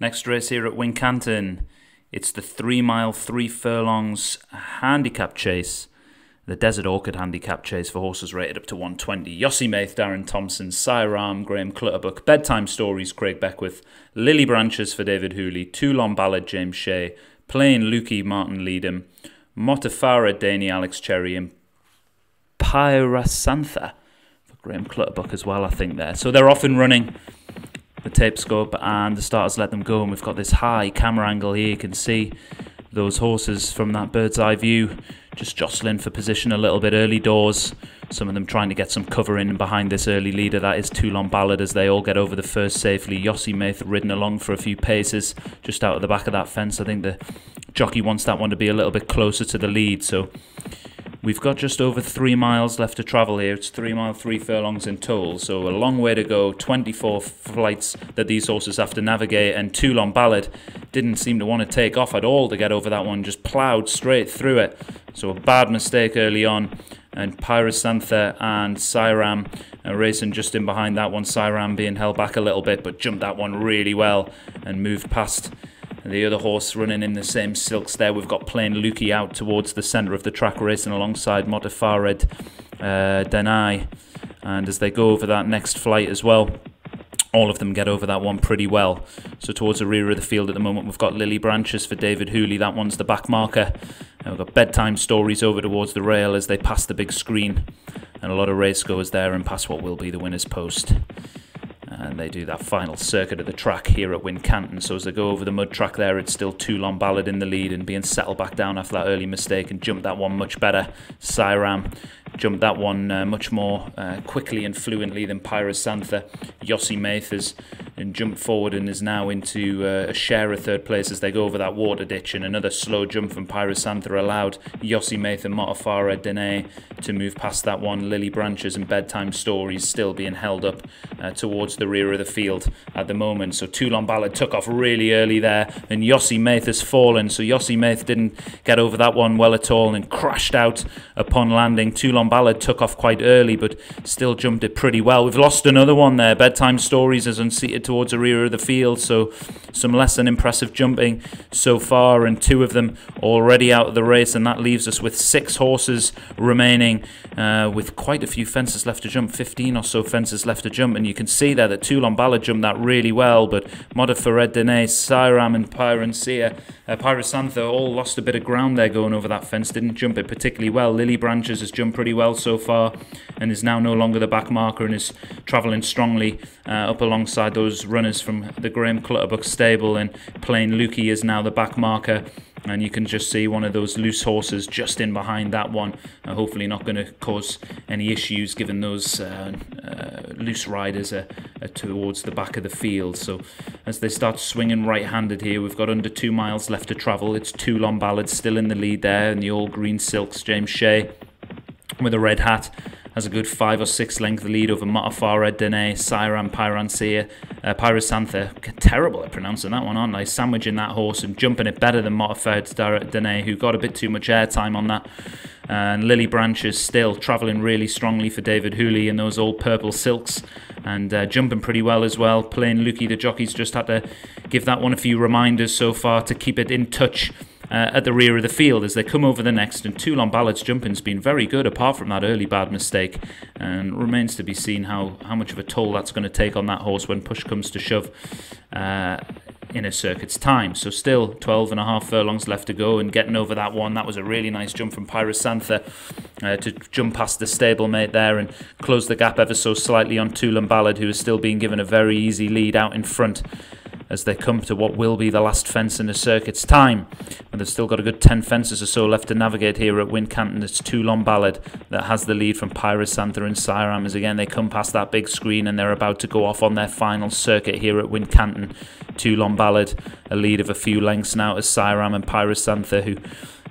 Next race here at Wincanton. It's the 3 mile, 3 furlongs handicap chase. The Desert Orchid Handicap Chase for horses rated up to 120. Yossi Mayth, Darren Thompson, Sairam, Graham Clutterbuck, Bedtime Stories, Craig Beckwith, Lily Branches for David Hooley, Toulon Ballard, James Shea, Plain Lukey, Martin Leedham, Motifara, Daney, Alex Cherry, and Pyracantha for Graham Clutterbuck as well, I think, there. So they're off and running. The tape scope and the starters let them go, and we've got this high camera angle here. You can see those horses from that bird's eye view just jostling for position a little bit early doors, some of them trying to get some cover in behind this early leader that is Toulon Ballard, as they all get over the first safely. Yossi Mayth ridden along for a few paces just out of the back of that fence. I think the jockey wants that one to be a little bit closer to the lead. So we've got just over 3 miles left to travel here. It's 3 mile, 3 furlongs in total, so a long way to go. 24 flights that these horses have to navigate, and Toulon Ballard didn't seem to want to take off at all to get over that one, just ploughed straight through it. So a bad mistake early on, and Pyracantha and Sairam racing just in behind that one. Sairam being held back a little bit, but jumped that one really well and moved past the other horse running in the same silks there. We've got Plain Lukey out towards the centre of the track, racing alongside Motifara, Denai. And as they go over that next flight as well, all of them get over that one pretty well. So towards the rear of the field at the moment, we've got Lily Branches for David Hooley. That one's the back marker. And we've got Bedtime Stories over towards the rail as they pass the big screen. And a lot of race goers there and pass what will be the winner's post. And they do that final circuit of the track here at Wincanton. So as they go over the mud track there, it's still Toulon Ballard in the lead and being settled back down after that early mistake, and jumped that one much better. Sairam jumped that one much more quickly and fluently than Pyracantha. Yossi Mayth has jumped forward and is now into a share of third place as they go over that water ditch, and another slow jump from Pyracantha allowed Yossi Mayth and Motifara Dene to move past that one. Lily Branches and Bedtime Stories still being held up towards the rear of the field at the moment. So Toulon Ballard took off really early there, and Yossi Mayth has fallen. So Yossi Mayth didn't get over that one well at all and crashed out upon landing. Toulon Ballard took off quite early but still jumped it pretty well. We've lost another one there. Bedtime Stories is unseated towards the rear of the field, so some less than impressive jumping so far, and two of them already out of the race, and that leaves us with 6 horses remaining with quite a few fences left to jump, 15 or so fences left to jump. And you can see there that Toulon Ballard jumped that really well, but Modafared Dene, Sairam and Pyracantha all lost a bit of ground there going over that fence, didn't jump it particularly well. Lily Branches has jumped pretty well so far and is now no longer the back marker and is travelling strongly up alongside those runners from the Graham Clutterbuck stable, and Plain Lukey is now the back marker. And you can just see one of those loose horses just in behind that one. Hopefully not going to cause any issues, given those loose riders are towards the back of the field. So as they start swinging right-handed here, we've got under 2 miles left to travel. It's Toulon Ballard still in the lead there, and the all-green silks, James Shea with a red hat has a good 5 or 6 length lead over Motifara, Dene, Sairam, Pyracantha. Terrible at pronouncing that one, aren't they? Sandwiching that horse and jumping it better than Motifara, Dene, who got a bit too much airtime on that. And Lily Branches still travelling really strongly for David Hooley in those all-purple silks, and jumping pretty well as well. Plain Lukey, the jockey's just had to give that one a few reminders so far to keep it in touch at the rear of the field as they come over the next. And Toulon Ballard's jumping's been very good apart from that early bad mistake, and remains to be seen how much of a toll that's going to take on that horse when push comes to shove in a circuit's time. So still 12 and a half furlongs left to go, and getting over that one, that was a really nice jump from Pyracantha to jump past the stablemate there and close the gap ever so slightly on Toulon Ballard, who is still being given a very easy lead out in front as they come to what will be the last fence in the circuit's time. But they've still got a good 10 fences or so left to navigate here at Wincanton. It's Toulon Ballard that has the lead from Pyracantha and Sairam as again they come past that big screen, and they're about to go off on their final circuit here at Wincanton. Toulon Ballard a lead of a few lengths now as Sairam and Pyracantha, who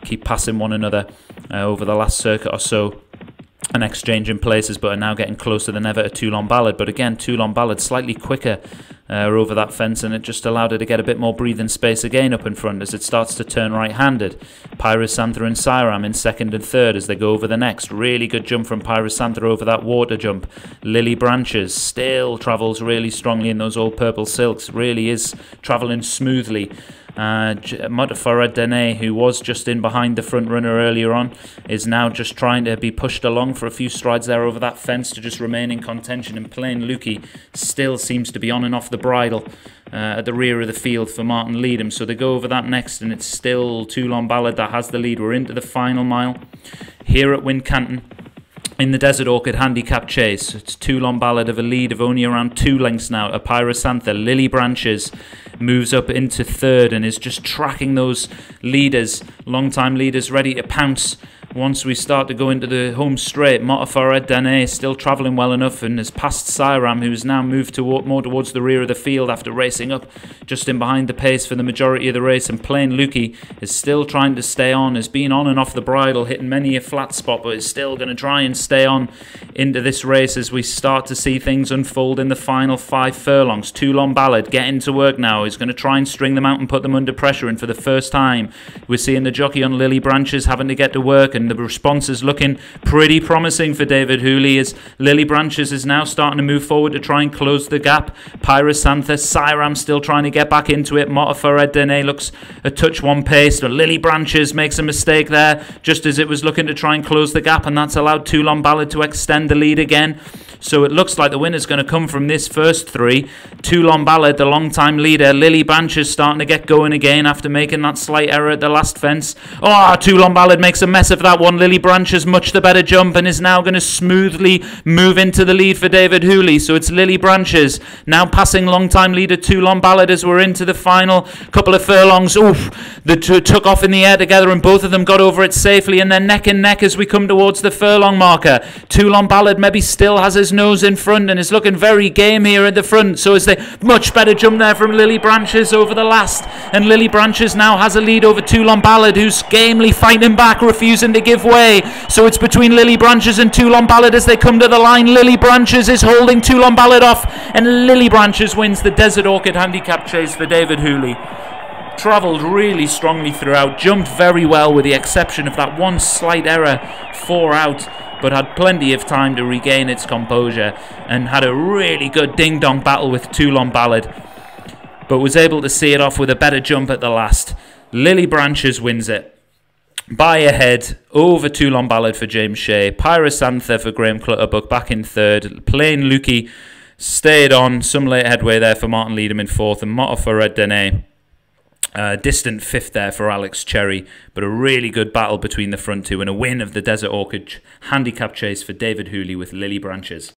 keep passing one another over the last circuit or so, an exchange in places, but are now getting closer than ever to Toulon Ballard. But again, Toulon Ballard slightly quicker over that fence, and it just allowed her to get a bit more breathing space again up in front as it starts to turn right-handed. Pyracantha and Sairam in second and third as they go over the next. Really good jump from Pyracantha over that water jump. Lily Branches still travels really strongly in those old purple silks, really is travelling smoothly. Motifara Dene, who was just in behind the front runner earlier on, is now just trying to be pushed along for a few strides there over that fence to just remain in contention, and Plain Lukey still seems to be on and off the bridle at the rear of the field for Martin Leedham. So they go over that next, and it's still Toulon Ballard that has the lead. We're into the final mile here at Wincanton in the Desert Orchid Handicap Chase. It's Toulon Ballard of a lead of only around 2 lengths now. Pyracantha, Lily Branches moves up into third and is just tracking those leaders, long-time leaders, ready to pounce once we start to go into the home straight. Motifara Dene still travelling well enough and has passed Sairam, who's now moved more towards the rear of the field after racing up just in behind the pace for the majority of the race. And Plain Lukey is still trying to stay on, has been on and off the bridle, hitting many a flat spot, but is still going to try and stay on into this race as we start to see things unfold in the final 5 furlongs. Toulon Ballard getting to work now. He's going to try and string them out and put them under pressure, and for the first time we're seeing the jockey on Lily Branches having to get to work, and the response is looking pretty promising for David Hooley as Lily Branches is now starting to move forward to try and close the gap. Pyracantha, Sairam still trying to get back into it. Motifara Dene looks a touch one pace, but Lily Branches makes a mistake there just as it was looking to try and close the gap, and that's allowed Toulon Ballard to extend the lead again. So it looks like the winner's going to come from this first three. Toulon Ballard, the long-time leader. Lily Branches starting to get going again after making that slight error at the last fence. Oh, Toulon Ballard makes a mess of that one. Lily Branches much the better jump and is now going to smoothly move into the lead for David Hooley. So it's Lily Branches now passing long-time leader Toulon Ballard as we're into the final couple of furlongs. Oof, the two took off in the air together and both of them got over it safely, and they're neck and neck as we come towards the furlong marker. Toulon Ballard maybe still has his nose in front and is looking very game here at the front. So is the much better jump there from Lily Branches over the last, and Lily Branches now has a lead over Toulon Ballard, who's gamely fighting back, refusing to give way. So it's between Lily Branches and Toulon Ballard as they come to the line. Lily Branches is holding Toulon Ballard off, and Lily Branches wins the Desert Orchid Handicap Chase for David Hooley. Travelled really strongly throughout, jumped very well with the exception of that one slight error 4 out, but had plenty of time to regain its composure and had a really good ding-dong battle with Toulon Ballard, but was able to see it off with a better jump at the last. Lily Branches wins it by a head over Toulon Ballard for James Shea. Pyracantha for Graham Clutterbuck back in third. Plain Lukey stayed on, some late headway there for Martin Leedham in fourth, and Motifara Dene distant fifth there for Alex Cherry, but a really good battle between the front two and a win of the Desert Orchid Handicap Chase for David Hooley with Lily Branches.